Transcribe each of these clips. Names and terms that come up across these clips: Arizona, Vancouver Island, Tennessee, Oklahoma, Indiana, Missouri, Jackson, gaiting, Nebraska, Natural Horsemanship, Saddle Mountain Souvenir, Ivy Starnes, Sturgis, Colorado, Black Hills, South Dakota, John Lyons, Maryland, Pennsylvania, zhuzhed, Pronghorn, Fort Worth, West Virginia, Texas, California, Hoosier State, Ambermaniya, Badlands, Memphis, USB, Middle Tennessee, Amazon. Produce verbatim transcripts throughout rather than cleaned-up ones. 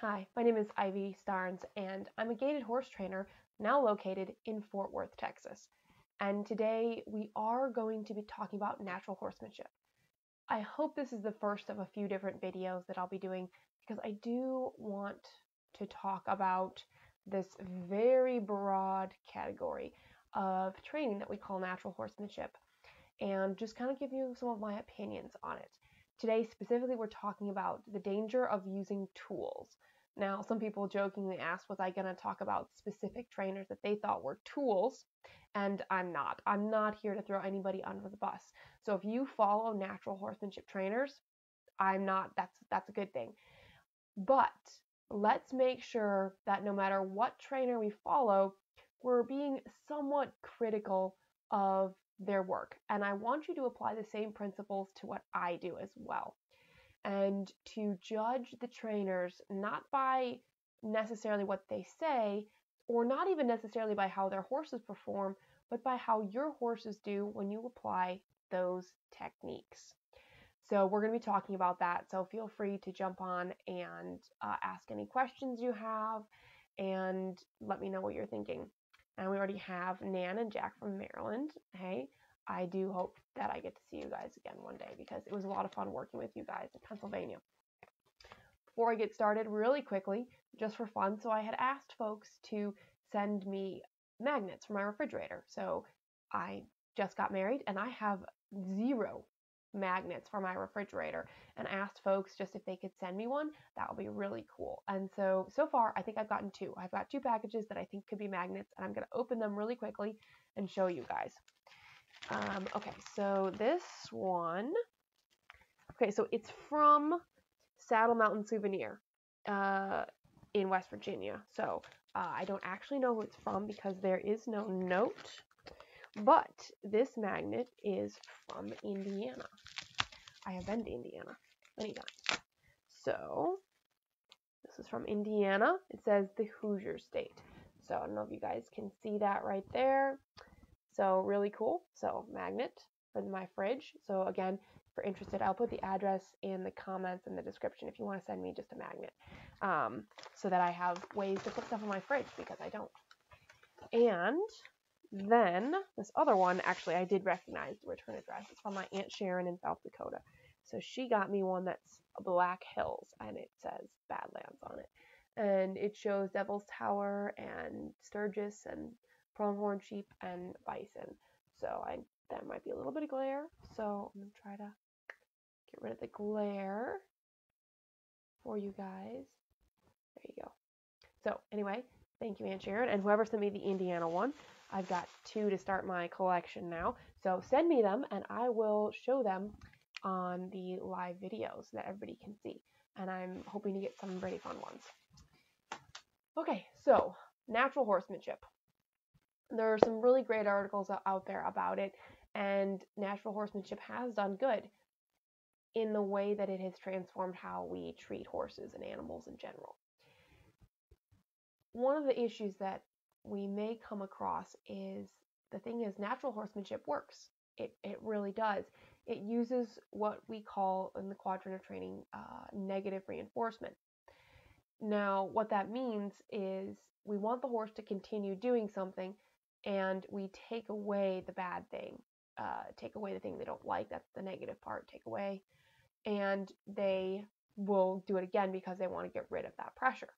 Hi, my name is Ivy Starnes, and I'm a gaited horse trainer now located in Fort Worth, Texas. And today we are going to be talking about natural horsemanship. I hope this is the first of a few different videos that I'll be doing because I do want to talk about this very broad category of training that we call natural horsemanship and just kind of give you some of my opinions on it. Today, specifically, we're talking about the danger of using tools. Now, some people jokingly asked, was I going to talk about specific trainers that they thought were tools? And I'm not. I'm not here to throw anybody under the bus. So if you follow natural horsemanship trainers, I'm not, that's, that's a good thing. But let's make sure that no matter what trainer we follow, we're being somewhat critical of their work. And I want you to apply the same principles to what I do as well. And to judge the trainers not by necessarily what they say, or not even necessarily by how their horses perform, but by how your horses do when you apply those techniques. So we're going to be talking about that. So feel free to jump on and uh, ask any questions you have and let me know what you're thinking. And we already have Nan and Jack from Maryland. Hey, I do hope that I get to see you guys again one day because it was a lot of fun working with you guys in Pennsylvania. Before I get started, really quickly, just for fun, so I had asked folks to send me magnets for my refrigerator. So I just got married and I have zero magnets for my refrigerator and asked folks just if they could send me one. That would be really cool. And so so far I think I've gotten two. I've got two packages that I think could be magnets, and I'm going to open them really quickly and show you guys. Um, okay, so this one, okay, so it's from Saddle Mountain Souvenir uh, in West Virginia. So uh, I don't actually know who it's from because there is no note. But this magnet is from Indiana. I have been to Indiana many times. So this is from Indiana. It says the Hoosier State. So I don't know if you guys can see that right there. So really cool. So magnet for my fridge. So again, if you're interested, I'll put the address in the comments and the description if you want to send me just a magnet. Um, so that I have ways to put stuff in my fridge because I don't. And then this other one, actually, I did recognize the return address. It's from my Aunt Sharon in South Dakota. So she got me one that's Black Hills, and it says Badlands on it. And it shows Devil's Tower and Sturgis and pronghorn sheep and bison. So I that might be a little bit of glare. So I'm going to try to get rid of the glare for you guys. There you go. So anyway, thank you, Aunt Sharon. And whoever sent me the Indiana one, I've got two to start my collection now, so send me them and I will show them on the live videos that everybody can see, and I'm hoping to get some really fun ones. Okay, so natural horsemanship. There are some really great articles out there about it, and natural horsemanship has done good in the way that it has transformed how we treat horses and animals in general. One of the issues that we may come across is the thing is natural horsemanship works. It, it really does. It uses what we call in the quadrant of training uh, negative reinforcement. Now, what that means is we want the horse to continue doing something and we take away the bad thing, uh, take away the thing they don't like. That's the negative part, take away. And they will do it again because they want to get rid of that pressure.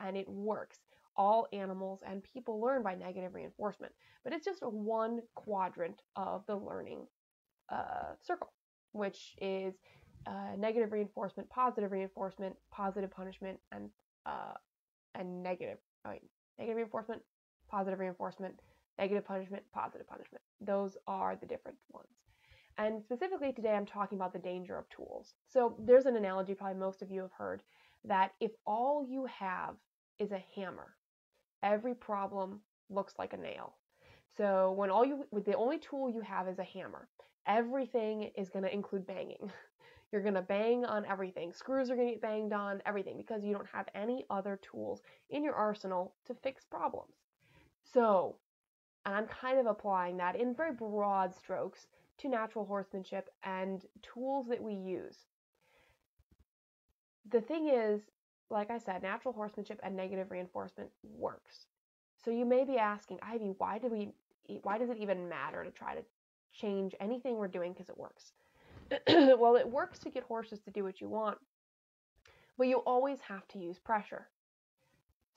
And it works. All animals and people learn by negative reinforcement, but it's just one quadrant of the learning uh, circle, which is uh, negative reinforcement, positive reinforcement, positive punishment, and uh, and negative oh, wait, negative reinforcement, positive reinforcement, negative punishment, positive punishment. Those are the different ones. And specifically today, I'm talking about the danger of tools. So there's an analogy probably most of you have heard that if all you have is a hammer, every problem looks like a nail. So when all you, the only tool you have is a hammer, everything is going to include banging. You're going to bang on everything. Screws are going to get banged on, everything, because you don't have any other tools in your arsenal to fix problems. So, and I'm kind of applying that in very broad strokes to natural horsemanship and tools that we use. The thing is, Like I said, natural horsemanship and negative reinforcement works. So you may be asking, Ivy, why do we, why does it even matter to try to change anything we're doing because it works? Well, it works to get horses to do what you want, but you always have to use pressure.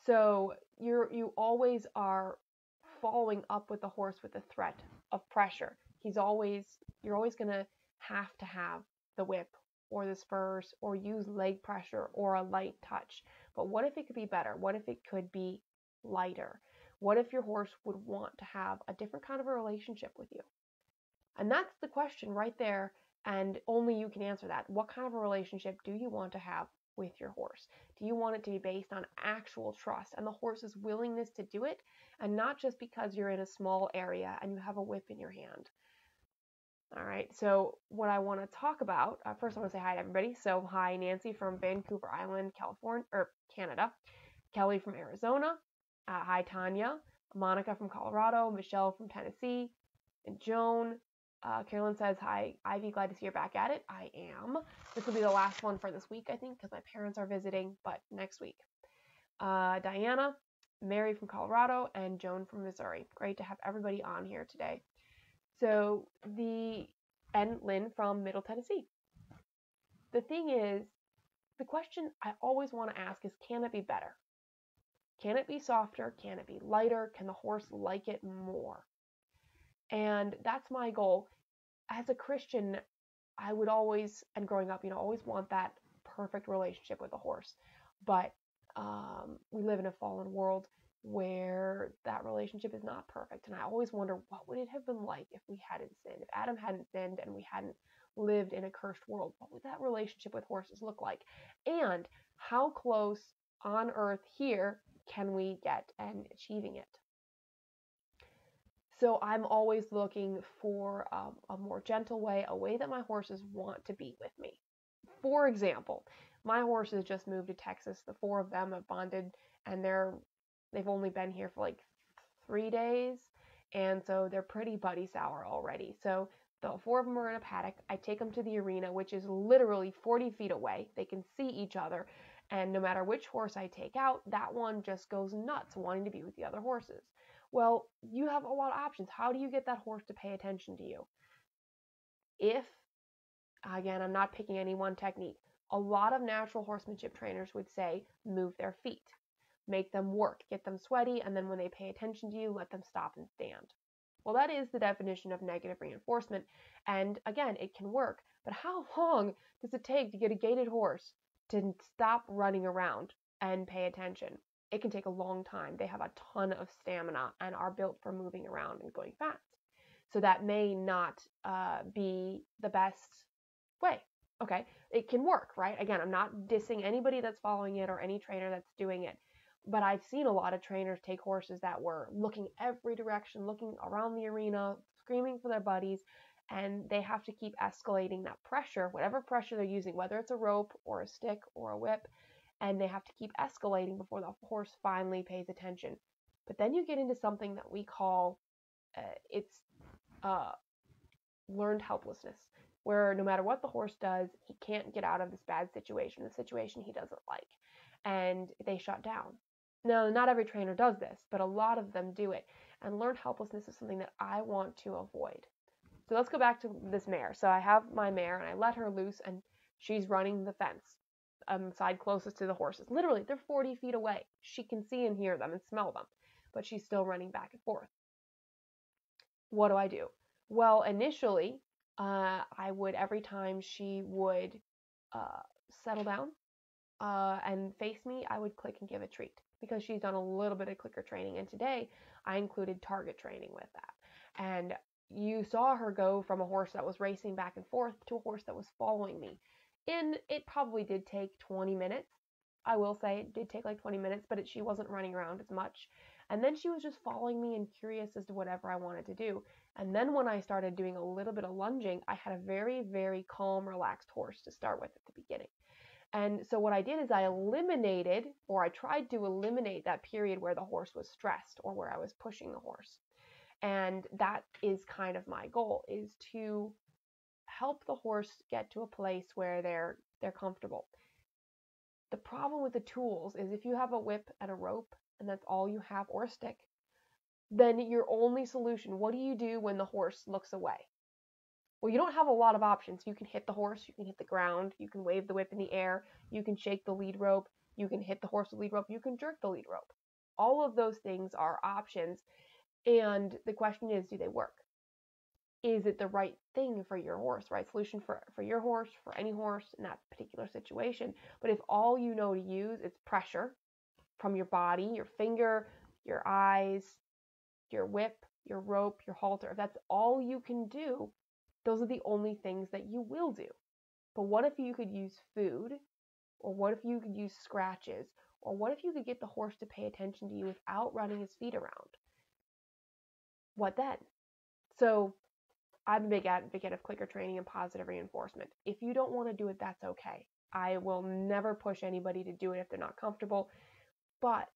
So you're, you always are following up with the horse with the threat of pressure. He's always, you're always going to have to have the whip or the spurs or use leg pressure or a light touch. But what if it could be better? What if it could be lighter? What if your horse would want to have a different kind of a relationship with you? And that's the question right there, and only you can answer that. What kind of a relationship do you want to have with your horse? Do you want it to be based on actual trust and the horse's willingness to do it, and not just because you're in a small area and you have a whip in your hand? All right, so what I want to talk about, uh, first I want to say hi to everybody. So hi, Nancy from Vancouver Island, California, or Canada. Kelly from Arizona. Uh, hi, Tanya. Monica from Colorado. Michelle from Tennessee. And Joan. Uh, Carolyn says, hi, Ivy, glad to see you're back at it. I am. This will be the last one for this week, I think, because my parents are visiting, but next week. Uh, Diana, Mary from Colorado, and Joan from Missouri. Great to have everybody on here today. So the, and Lynn from Middle Tennessee. The thing is, the question I always want to ask is, can it be better? Can it be softer? Can it be lighter? Can the horse like it more? And that's my goal. As a Christian, I would always, and growing up, you know, always want that perfect relationship with a horse. But um, we live in a fallen world where that relationship is not perfect. And I always wonder, what would it have been like if we hadn't sinned? If Adam hadn't sinned and we hadn't lived in a cursed world, what would that relationship with horses look like? And how close on earth here can we get and achieving it? So I'm always looking for um, a more gentle way, a way that my horses want to be with me. For example, my horses just moved to Texas. The four of them have bonded, and they're, they've only been here for like three days. And so they're pretty buddy sour already. So the four of them are in a paddock. I take them to the arena, which is literally forty feet away. They can see each other. And no matter which horse I take out, that one just goes nuts wanting to be with the other horses. Well, you have a lot of options. How do you get that horse to pay attention to you? If, again, I'm not picking any one technique, a lot of natural horsemanship trainers would say move their feet, make them work, get them sweaty, and then when they pay attention to you, let them stop and stand. Well, that is the definition of negative reinforcement, and again, it can work, but how long does it take to get a gaited horse to stop running around and pay attention? It can take a long time. They have a ton of stamina and are built for moving around and going fast. So that may not uh, be the best way. Okay, it can work, right? Again, I'm not dissing anybody that's following it or any trainer that's doing it. But I've seen a lot of trainers take horses that were looking every direction, looking around the arena, screaming for their buddies, and they have to keep escalating that pressure, whatever pressure they're using, whether it's a rope or a stick or a whip, and they have to keep escalating before the horse finally pays attention. But then you get into something that we call, uh, it's uh, learned helplessness, where no matter what the horse does, he can't get out of this bad situation, the situation he doesn't like, and they shut down. Now, not every trainer does this, but a lot of them do it, and learned helplessness is something that I want to avoid. So let's go back to this mare. So I have my mare, and I let her loose, and she's running the fence. Um, side closest to the horses. Literally, they're forty feet away. She can see and hear them and smell them, but she's still running back and forth. What do I do? Well, initially, uh, I would, every time she would uh, settle down uh, and face me, I would click and give a treat because she's done a little bit of clicker training. And today, I included target training with that. And you saw her go from a horse that was racing back and forth to a horse that was following me. And it probably did take twenty minutes. I will say it did take like twenty minutes, but it, she wasn't running around as much. And then she was just following me and curious as to whatever I wanted to do. And then when I started doing a little bit of lunging, I had a very, very calm, relaxed horse to start with at the beginning. And so what I did is I eliminated, or I tried to eliminate that period where the horse was stressed or where I was pushing the horse. And that is kind of my goal, is to help the horse get to a place where they're they're comfortable. The problem with the tools is if you have a whip and a rope and that's all you have, or a stick, then your only solution, what do you do when the horse looks away? Well, you don't have a lot of options. You can hit the horse, you can hit the ground, you can wave the whip in the air, you can shake the lead rope, you can hit the horse with the lead rope, you can jerk the lead rope. All of those things are options. And the question is, do they work? Is it the right thing for your horse, right solution for, for your horse, for any horse in that particular situation? But if all you know to use is pressure from your body, your finger, your eyes, your whip, your rope, your halter, if that's all you can do, those are the only things that you will do. But what if you could use food? Or what if you could use scratches? Or what if you could get the horse to pay attention to you without running his feet around? What then? So I'm a big advocate of clicker training and positive reinforcement. If you don't want to do it, that's okay. I will never push anybody to do it if they're not comfortable. But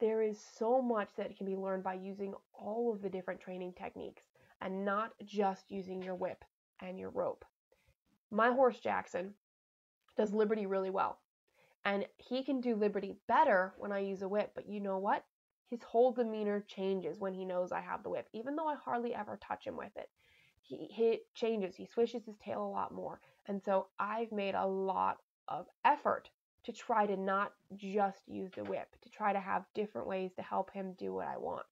there is so much that can be learned by using all of the different training techniques and not just using your whip and your rope. My horse, Jackson, does liberty really well. And he can do liberty better when I use a whip. But you know what? His whole demeanor changes when he knows I have the whip, even though I hardly ever touch him with it. He, he changes. He swishes his tail a lot more. And so I've made a lot of effort to try to not just use the whip, to try to have different ways to help him do what I want.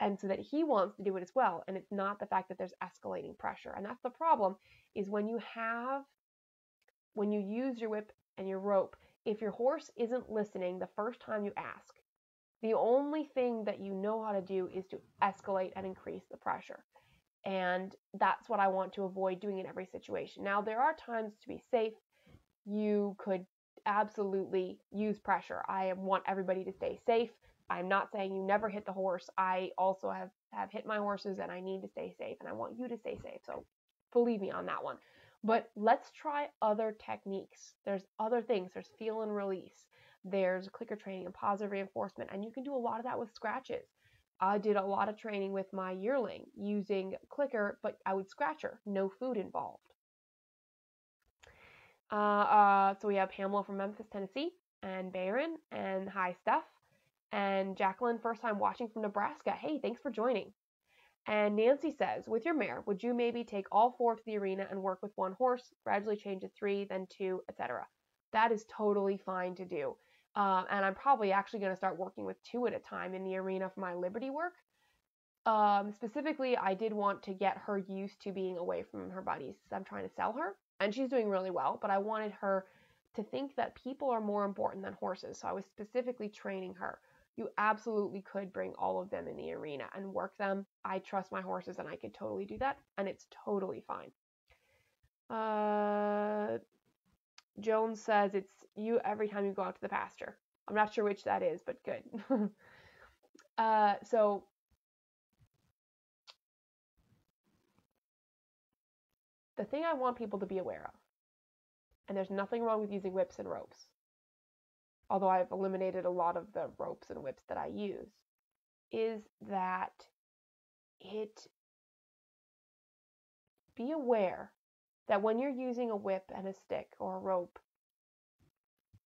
And so that he wants to do it as well. And it's not the fact that there's escalating pressure. And that's the problem, is when you have, when you use your whip and your rope, if your horse isn't listening the first time you ask, the only thing that you know how to do is to escalate and increase the pressure. And that's what I want to avoid doing in every situation. Now, there are times to be safe, you could absolutely use pressure. I want everybody to stay safe. I'm not saying you never hit the horse. I also have, have hit my horses, and I need to stay safe, and I want you to stay safe. So believe me on that one. But let's try other techniques. There's other things. There's feel and release. There's clicker training and positive reinforcement. And you can do a lot of that with scratches. I did a lot of training with my yearling using clicker, but I would scratch her. No food involved. Uh, uh, so we have Pamela from Memphis, Tennessee, and Baron, and hi, Steph, and Jacqueline, first time watching from Nebraska. Hey, thanks for joining. And Nancy says, with your mare, would you maybe take all four to the arena and work with one horse, gradually change to three, then two, et cetera? That is totally fine to do. Uh, and I'm probably actually going to start working with two at a time in the arena for my liberty work. Um, specifically, I did want to get her used to being away from her buddies. I'm trying to sell her, and she's doing really well, but I wanted her to think that people are more important than horses. So I was specifically training her. You absolutely could bring all of them in the arena and work them. I trust my horses, and I could totally do that, and it's totally fine. Uh... Jones says it's you every time you go out to the pasture. I'm not sure which that is, but good. uh, so the thing I want people to be aware of, and there's nothing wrong with using whips and ropes, although I've eliminated a lot of the ropes and whips that I use, is that it be aware that when you're using a whip and a stick or a rope,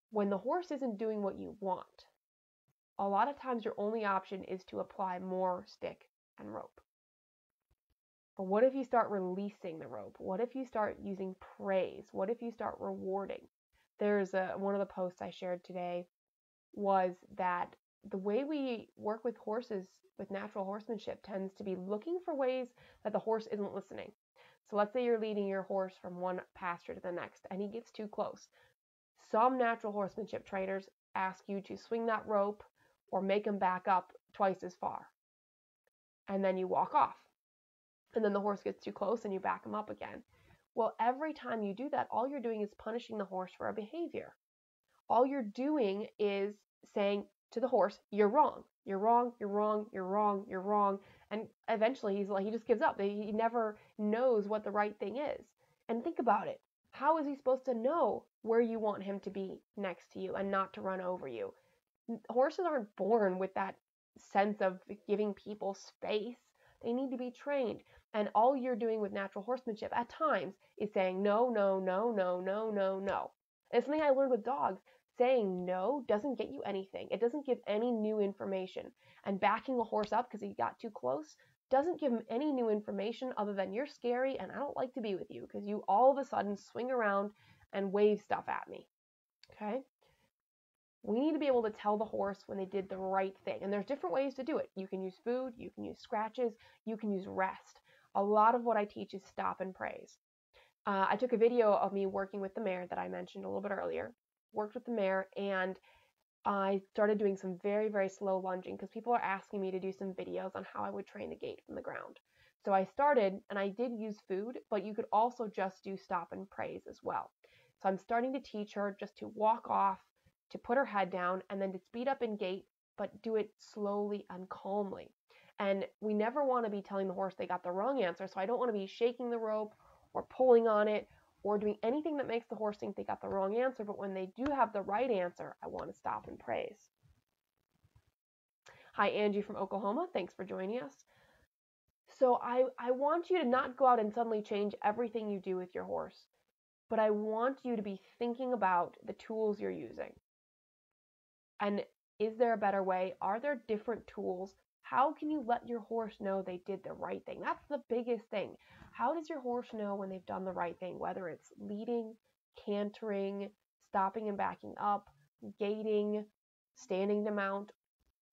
when the horse isn't doing what you want, a lot of times your only option is to apply more stick and rope. But what if you start releasing the rope? What if you start using praise? What if you start rewarding? There's a, one of the posts I shared today was that the way we work with horses, with natural horsemanship, tends to be looking for ways that the horse isn't listening. So let's say you're leading your horse from one pasture to the next and he gets too close. Some natural horsemanship trainers ask you to swing that rope or make him back up twice as far. And then you walk off. And then the horse gets too close and you back him up again. Well, every time you do that, all you're doing is punishing the horse for a behavior. All you're doing is saying to the horse, you're wrong, you're wrong, you're wrong, you're wrong, you're wrong. And eventually he's like, he just gives up. He never knows what the right thing is. And think about it. How is he supposed to know where you want him to be next to you and not to run over you? Horses aren't born with that sense of giving people space. They need to be trained. And all you're doing with natural horsemanship at times is saying, no, no, no, no, no, no, no. And it's something I learned with dogs. saying no doesn't get you anything. It doesn't give any new information. And backing a horse up because he got too close doesn't give him any new information other than you're scary and I don't like to be with you because you all of a sudden swing around and wave stuff at me. Okay? We need to be able to tell the horse when they did the right thing. And there's different ways to do it. You can use food, you can use scratches, you can use rest. A lot of what I teach is stop and praise. Uh, I took a video of me working with the mare that I mentioned a little bit earlier, worked with the mare, and I started doing some very, very slow lunging because people are asking me to do some videos on how I would train the gait from the ground. So I started, and I did use food, but you could also just do stop and praise as well. So I'm starting to teach her just to walk off, to put her head down, and then to speed up in gait, but do it slowly and calmly. And we never want to be telling the horse they got the wrong answer, so I don't want to be shaking the rope or pulling on it or doing anything that makes the horse think they got the wrong answer, but when they do have the right answer, I want to stop and praise. Hi, Angie from Oklahoma. Thanks for joining us. So I, I want you to not go out and suddenly change everything you do with your horse, but I want you to be thinking about the tools you're using. And is there a better way? Are there different tools? How can you let your horse know they did the right thing? That's the biggest thing. How does your horse know when they've done the right thing? Whether it's leading, cantering, stopping and backing up, gaiting, standing to mount,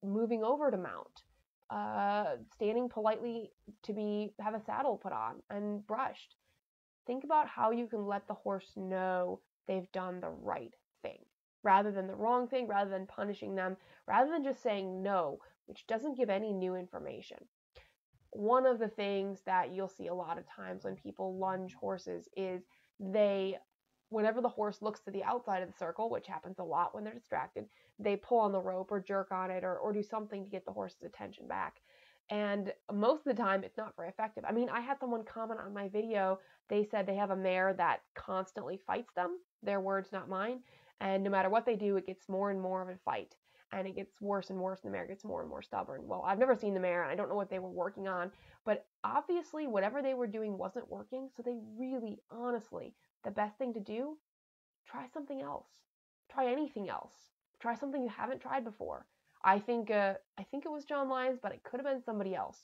moving over to mount, uh, standing politely to be have a saddle put on and brushed. Think about how you can let the horse know they've done the right thing, rather than the wrong thing, rather than punishing them, rather than just saying no, which doesn't give any new information. One of the things that you'll see a lot of times when people lunge horses is they, whenever the horse looks to the outside of the circle, which happens a lot when they're distracted, they pull on the rope or jerk on it or, or do something to get the horse's attention back. And most of the time, it's not very effective. I mean, I had someone comment on my video. They said they have a mare that constantly fights them. Their words, not mine. And no matter what they do, it gets more and more of a fight. And it gets worse and worse, and the mare gets more and more stubborn. Well, I've never seen the mare, and I don't know what they were working on. But obviously, whatever they were doing wasn't working. So they really, honestly, the best thing to do, try something else. Try anything else. Try something you haven't tried before. I think uh, I think it was John Lyons, but it could have been somebody else.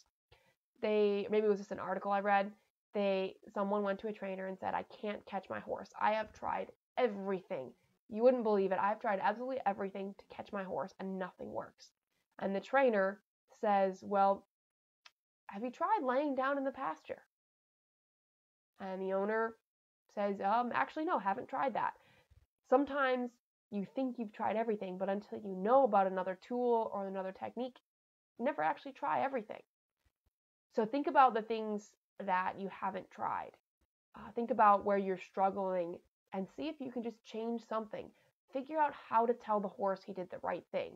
They maybe it was just an article I read. They someone went to a trainer and said, I can't catch my horse. I have tried everything. You wouldn't believe it. I've tried absolutely everything to catch my horse and nothing works. And the trainer says, well, have you tried laying down in the pasture? And the owner says, um, actually, no, haven't tried that. Sometimes you think you've tried everything, but until you know about another tool or another technique, you never actually try everything. So think about the things that you haven't tried. Uh, think about where you're struggling and see if you can just change something. Figure out how to tell the horse he did the right thing.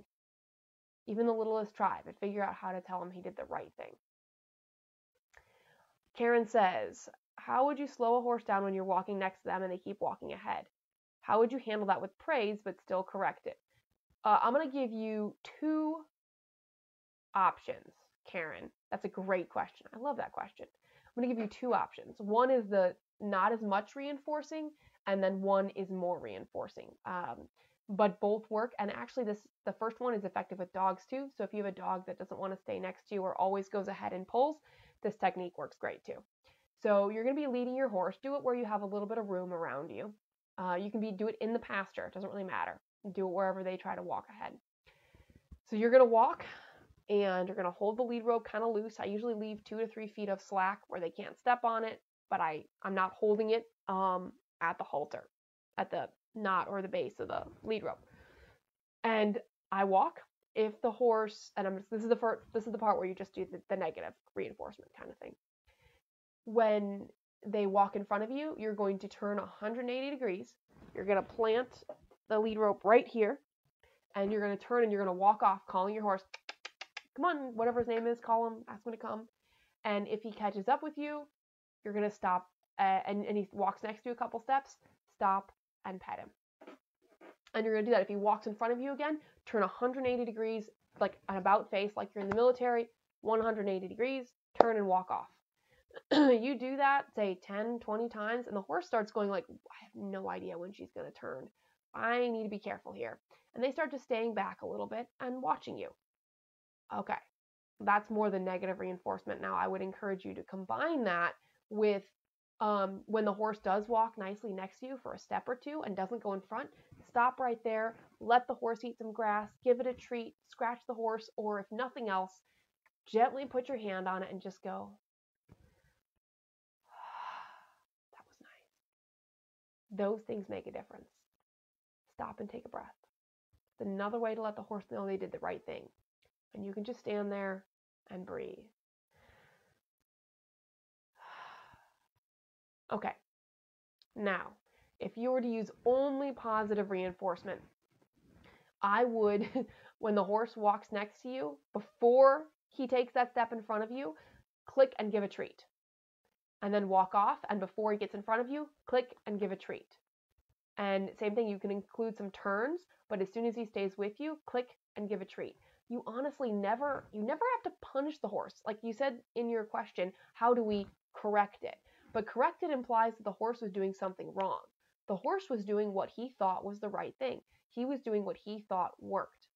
Even the littlest try, but figure out how to tell him he did the right thing. Karen says, how would you slow a horse down when you're walking next to them and they keep walking ahead? How would you handle that with praise but still correct it? Uh, I'm going to give you two options, Karen. That's a great question. I love that question. I'm going to give you two options. One is the not as much reinforcing, and then one is more reinforcing, um, but both work. And actually this, the first one is effective with dogs too. So if you have a dog that doesn't want to stay next to you or always goes ahead and pulls, this technique works great too. So you're going to be leading your horse. Do it where you have a little bit of room around you. Uh, you can be, do it in the pasture. It doesn't really matter. Do it wherever they try to walk ahead. So you're going to walk and you're going to hold the lead rope kind of loose. I usually leave two to three feet of slack where they can't step on it, but I, I'm not holding it. Um, at the halter, at the knot or the base of the lead rope. And I walk. If the horse, and I'm this is the first, this is the part where you just do the, the negative reinforcement kind of thing. When they walk in front of you, you're going to turn one hundred eighty degrees. You're going to plant the lead rope right here, and you're going to turn and you're going to walk off calling your horse, come on, whatever his name is, call him, ask him to come. And if he catches up with you, you're going to stop. Uh, and, and he walks next to you a couple steps, stop and pet him. And you're going to do that. If he walks in front of you again, turn one hundred eighty degrees, like an about face, like you're in the military, one hundred eighty degrees, turn and walk off. You do that, say ten, twenty times, and the horse starts going like, I have no idea when she's going to turn. I need to be careful here. And they start just staying back a little bit and watching you. Okay, that's more than negative reinforcement. Now, I would encourage you to combine that with um, when the horse does walk nicely next to you for a step or two and doesn't go in front, stop right there, let the horse eat some grass, give it a treat, scratch the horse, or if nothing else, gently put your hand on it and just go, that was nice. Those things make a difference. Stop and take a breath. It's another way to let the horse know they did the right thing. And you can just stand there and breathe. Okay, now, if you were to use only positive reinforcement, I would, when the horse walks next to you, before he takes that step in front of you, click and give a treat. And then walk off, and before he gets in front of you, click and give a treat. And same thing, you can include some turns, but as soon as he stays with you, click and give a treat. You honestly never, you never have to punish the horse. Like you said in your question, how do we correct it? But correct it implies that the horse was doing something wrong. The horse was doing what he thought was the right thing. He was doing what he thought worked.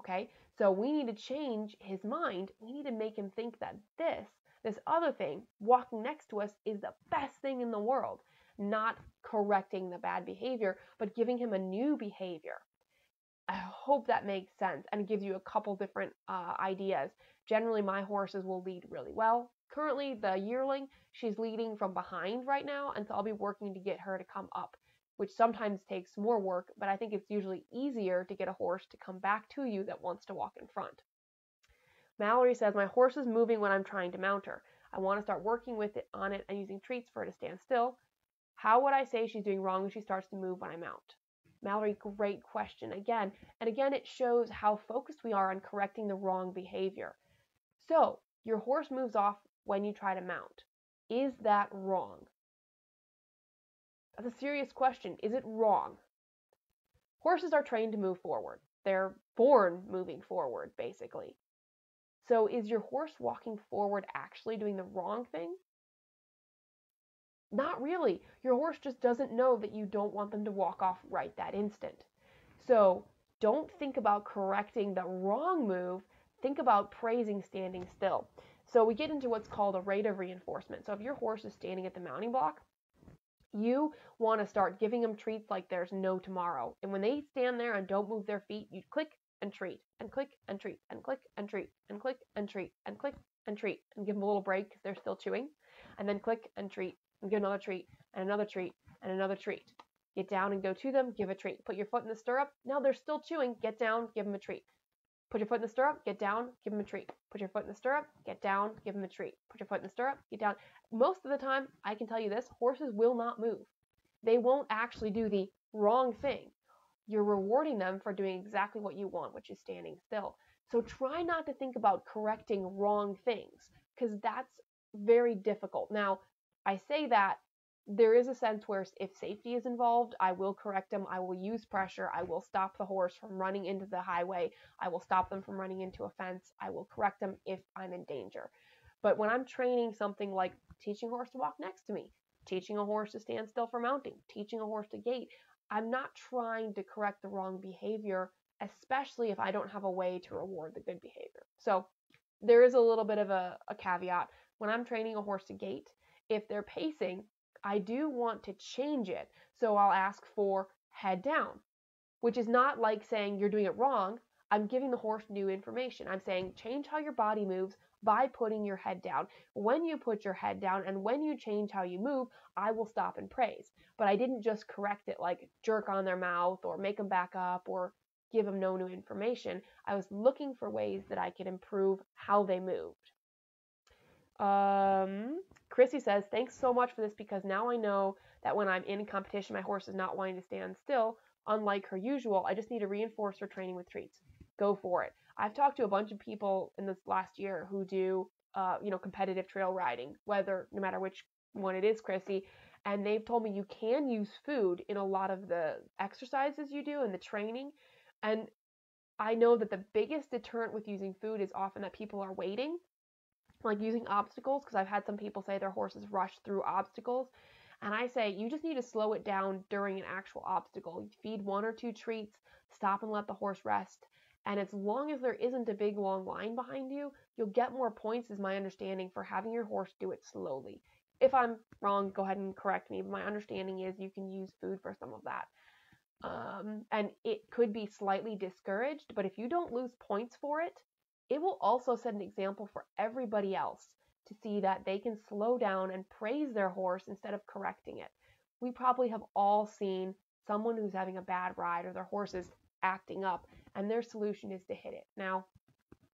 Okay, so we need to change his mind. We need to make him think that this, this other thing, walking next to us is the best thing in the world. Not correcting the bad behavior, but giving him a new behavior. I hope that makes sense and gives you a couple different uh, ideas. Generally, my horses will lead really well. Currently, the yearling, she's leading from behind right now, and so I'll be working to get her to come up, which sometimes takes more work, but I think it's usually easier to get a horse to come back to you that wants to walk in front. Mallory says, my horse is moving when I'm trying to mount her. I want to start working with it on it and using treats for her to stand still. How would I say she's doing wrong when she starts to move when I mount? Mallory, great question again. And again, it shows how focused we are on correcting the wrong behavior. So your horse moves off when you try to mount. Is that wrong? That's a serious question. Is it wrong? Horses are trained to move forward. They're born moving forward, basically. So is your horse walking forward actually doing the wrong thing? Not really. Your horse just doesn't know that you don't want them to walk off right that instant. So don't think about correcting the wrong move. Think about praising standing still. So we get into what's called a rate of reinforcement. So if your horse is standing at the mounting block, you want to start giving them treats like there's no tomorrow. And when they stand there and don't move their feet, you click and treat and click and treat and click and treat and click and treat and click and treat and give them a little break because they're still chewing. And then click and treat. And give another treat, and another treat, and another treat. Get down and go to them, give a treat. Put your foot in the stirrup. Now they're still chewing. Get down, give them a treat. Put your foot in the stirrup, get down, give them a treat. Put your foot in the stirrup, get down, give them a treat. Put your foot in the stirrup, get down. Most of the time, I can tell you this, horses will not move. They won't actually do the wrong thing. You're rewarding them for doing exactly what you want, which is standing still. So try not to think about correcting wrong things, because that's very difficult. Now, I say that there is a sense where if safety is involved, I will correct them. I will use pressure. I will stop the horse from running into the highway. I will stop them from running into a fence. I will correct them if I'm in danger. But when I'm training something like teaching a horse to walk next to me, teaching a horse to stand still for mounting, teaching a horse to gait, I'm not trying to correct the wrong behavior, especially if I don't have a way to reward the good behavior. So there is a little bit of a, a caveat. When I'm training a horse to gait, if they're pacing, I do want to change it. So I'll ask for head down, which is not like saying you're doing it wrong. I'm giving the horse new information. I'm saying change how your body moves by putting your head down. When you put your head down and when you change how you move, I will stop and praise. But I didn't just correct it like jerk on their mouth or make them back up or give them no new information. I was looking for ways that I could improve how they moved. Um... Chrissy says, thanks so much for this because now I know that when I'm in competition, my horse is not wanting to stand still, unlike her usual. I just need to reinforce her training with treats. Go for it. I've talked to a bunch of people in this last year who do, uh, you know, competitive trail riding, whether, no matter which one it is, Chrissy, and they've told me you can use food in a lot of the exercises you do and the training. And I know that the biggest deterrent with using food is often that people are waiting. Like using obstacles, because I've had some people say their horses rush through obstacles, And I say you just need to slow it down during an actual obstacle. You feed one or two treats, stop and let the horse rest. And as long as there isn't a big long line behind you, you'll get more points, is my understanding, for having your horse do it slowly. If I'm wrong, go ahead and correct me. My understanding is you can use food for some of that. Um, and it could be slightly discouraged, but if you don't lose points for it, it will also set an example for everybody else to see that they can slow down and praise their horse instead of correcting it. We probably have all seen someone who's having a bad ride or their horse is acting up, and their solution is to hit it. Now,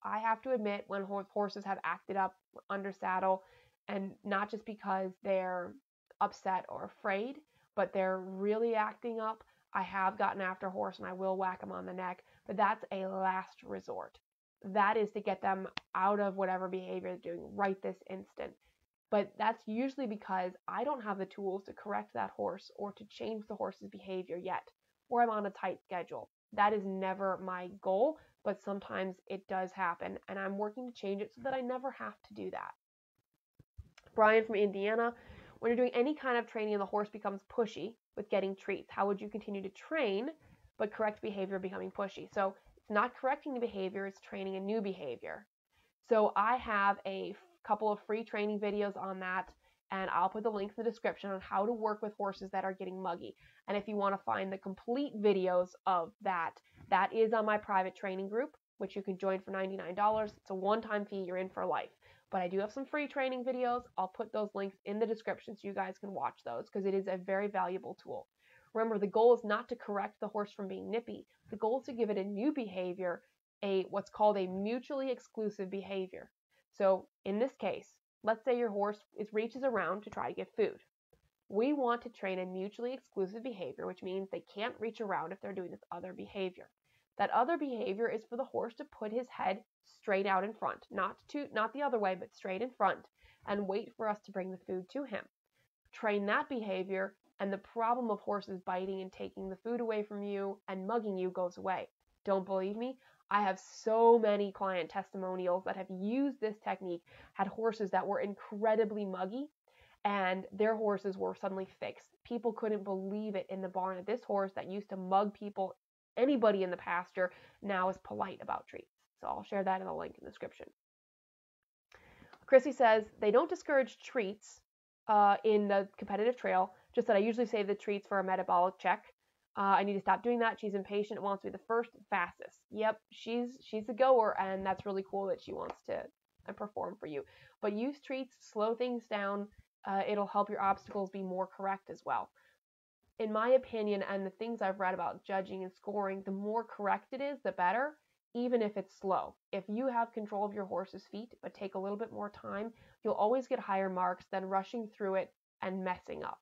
I have to admit, when horses have acted up under saddle, and not just because they're upset or afraid, but they're really acting up, I have gotten after a horse and I will whack them on the neck, but that's a last resort. That is to get them out of whatever behavior they're doing right this instant. But that's usually because I don't have the tools to correct that horse or to change the horse's behavior yet, or I'm on a tight schedule. That is never my goal, but sometimes it does happen, and I'm working to change it so that I never have to do that. Brian from Indiana, when you're doing any kind of training and the horse becomes pushy with getting treats, how would you continue to train but correct behavior becoming pushy? So it's not correcting the behavior, it's training a new behavior. So I have a couple of free training videos on that, and I'll put the link in the description on how to work with horses that are getting muggy. And if you want to find the complete videos of that, that is on my private training group, which you can join for ninety-nine dollars. It's a one-time fee, you're in for life. But I do have some free training videos. I'll put those links in the description so you guys can watch those, because it is a very valuable tool. Remember, the goal is not to correct the horse from being nippy. The goal is to give it a new behavior, a what's called a mutually exclusive behavior. So in this case, let's say your horse is, reaches around to try to get food. We want to train a mutually exclusive behavior, which means they can't reach around if they're doing this other behavior. That other behavior is for the horse to put his head straight out in front, not to, not the other way, but straight in front, and wait for us to bring the food to him. Train that behavior, and the problem of horses biting and taking the food away from you and mugging you goes away. Don't believe me? I have so many client testimonials that have used this technique, had horses that were incredibly muggy, and their horses were suddenly fixed. People couldn't believe it in the barn that this horse that used to mug people, anybody in the pasture, now is polite about treats. So I'll share that in the link in the description. Chrissy says, they don't discourage treats uh, in the competitive trail, just that I usually save the treats for a metabolic check. Uh, I need to stop doing that. She's impatient, wants to be the first, fastest. Yep, she's she's a goer, and that's really cool that she wants to uh, perform for you. But use treats, slow things down. Uh, it'll help your obstacles be more correct as well. In my opinion, and the things I've read about judging and scoring, the more correct it is, the better, even if it's slow. If you have control of your horse's feet, but take a little bit more time, you'll always get higher marks than rushing through it and messing up.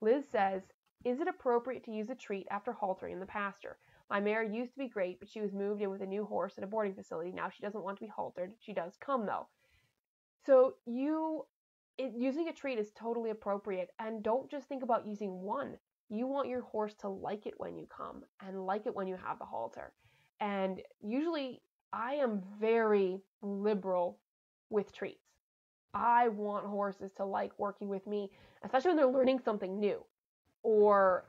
Liz says, is it appropriate to use a treat after haltering in the pasture? My mare used to be great, but she was moved in with a new horse at a boarding facility. Now she doesn't want to be haltered. She does come, though. So you it, using a treat is totally appropriate. And don't just think about using one. You want your horse to like it when you come and like it when you have the halter. And usually I am very liberal with treats. I want horses to like working with me, especially when they're learning something new, or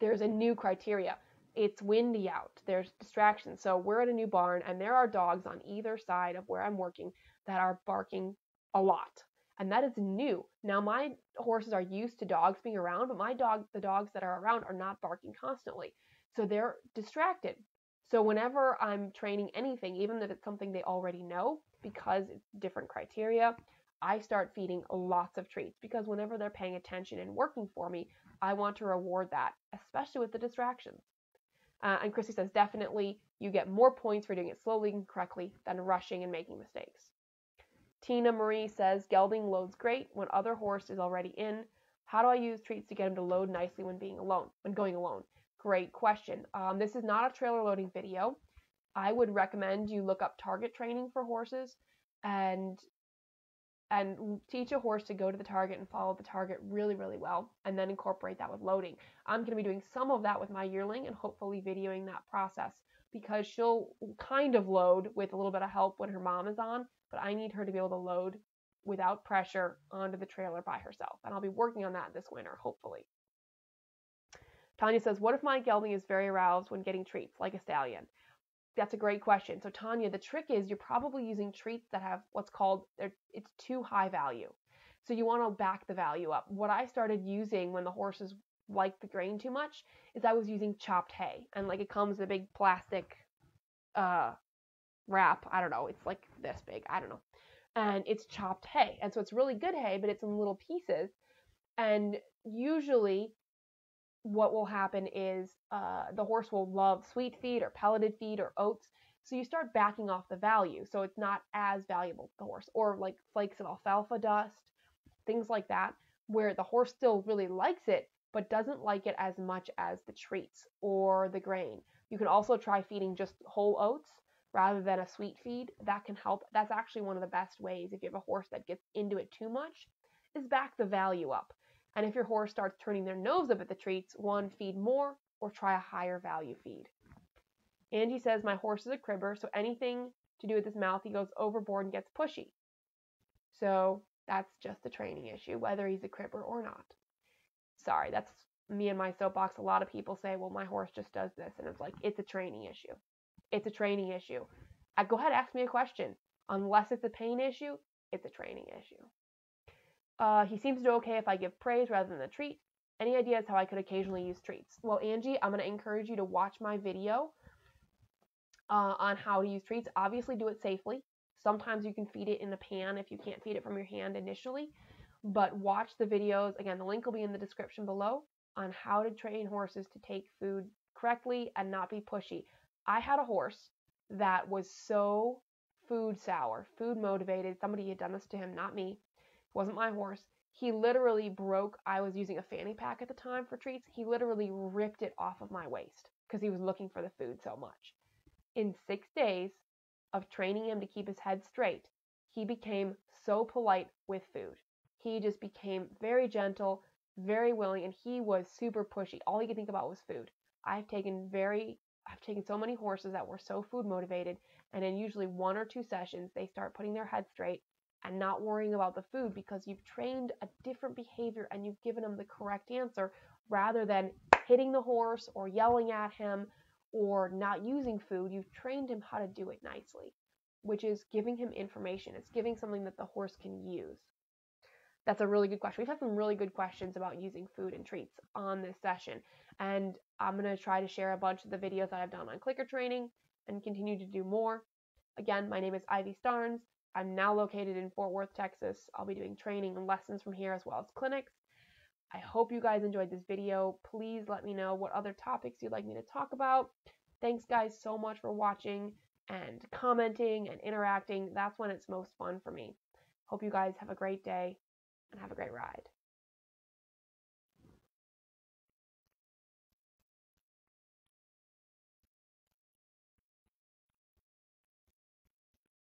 there's a new criteria. It's windy out, there's distractions. So we're at a new barn and there are dogs on either side of where I'm working that are barking a lot. And that is new. Now my horses are used to dogs being around, but my dog, the dogs that are around are not barking constantly. So they're distracted. So whenever I'm training anything, even if it's something they already know, because it's different criteria, I start feeding lots of treats, because whenever they're paying attention and working for me, I want to reward that, especially with the distractions. Uh, and Chrissy says, definitely, you get more points for doing it slowly and correctly than rushing and making mistakes. Tina Marie says, gelding loads great when other horse is already in. How do I use treats to get him to load nicely when being alone, when going alone? Great question. Um, this is not a trailer loading video. I would recommend you look up target training for horses and and teach a horse to go to the target and follow the target really, really well, and then incorporate that with loading. I'm going to be doing some of that with my yearling and hopefully videoing that process, because she'll kind of load with a little bit of help when her mom is on, but I need her to be able to load without pressure onto the trailer by herself. And I'll be working on that this winter, hopefully. Tanya says, what if my gelding is very aroused when getting treats, like a stallion? That's a great question. So Tanya, the trick is you're probably using treats that have what's called, it's too high value. So you want to back the value up. What I started using when the horses liked the grain too much is I was using chopped hay. And like it comes in a big plastic uh, wrap. I don't know. It's like this big. I don't know. And it's chopped hay. And so it's really good hay, but it's in little pieces. And usually what will happen is uh, the horse will love sweet feed or pelleted feed or oats. So you start backing off the value. So it's not as valuable to the horse, or like flakes of alfalfa dust, things like that, where the horse still really likes it, but doesn't like it as much as the treats or the grain. You can also try feeding just whole oats rather than a sweet feed. That can help. That's actually one of the best ways if you have a horse that gets into it too much, is back the value up. And if your horse starts turning their nose up at the treats, one, feed more or try a higher value feed. Angie says, my horse is a cribber, so anything to do with his mouth, he goes overboard and gets pushy. So that's just a training issue, whether he's a cribber or not. Sorry, that's me and my soapbox. A lot of people say, well, my horse just does this. And it's like, it's a training issue. It's a training issue. I, go ahead, ask me a question. Unless it's a pain issue, it's a training issue. Uh, he seems to do okay if I give praise rather than a treat. Any ideas how I could occasionally use treats? Well, Angie, I'm going to encourage you to watch my video uh, on how to use treats. Obviously, do it safely. Sometimes you can feed it in a pan if you can't feed it from your hand initially. But watch the videos. Again, the link will be in the description below on how to train horses to take food correctly and not be pushy. I had a horse that was so food sour, food motivated. Somebody had done this to him, not me. It wasn't my horse. He literally broke. I was using a fanny pack at the time for treats. He literally ripped it off of my waist because he was looking for the food so much. In six days of training him to keep his head straight, he became so polite with food. He just became very gentle, very willing, and he was super pushy. All he could think about was food. I've taken very, I've taken so many horses that were so food motivated, and in usually one or two sessions, they start putting their head straight and not worrying about the food because you've trained a different behavior and you've given them the correct answer rather than hitting the horse or yelling at him or not using food. You've trained him how to do it nicely, which is giving him information. It's giving something that the horse can use. That's a really good question. We've had some really good questions about using food and treats on this session. And I'm going to try to share a bunch of the videos that I've done on clicker training and continue to do more. Again, my name is Ivy Starnes. I'm now located in Fort Worth, Texas. I'll be doing training and lessons from here as well as clinics. I hope you guys enjoyed this video. Please let me know what other topics you'd like me to talk about. Thanks guys so much for watching and commenting and interacting. That's when it's most fun for me. Hope you guys have a great day and have a great ride.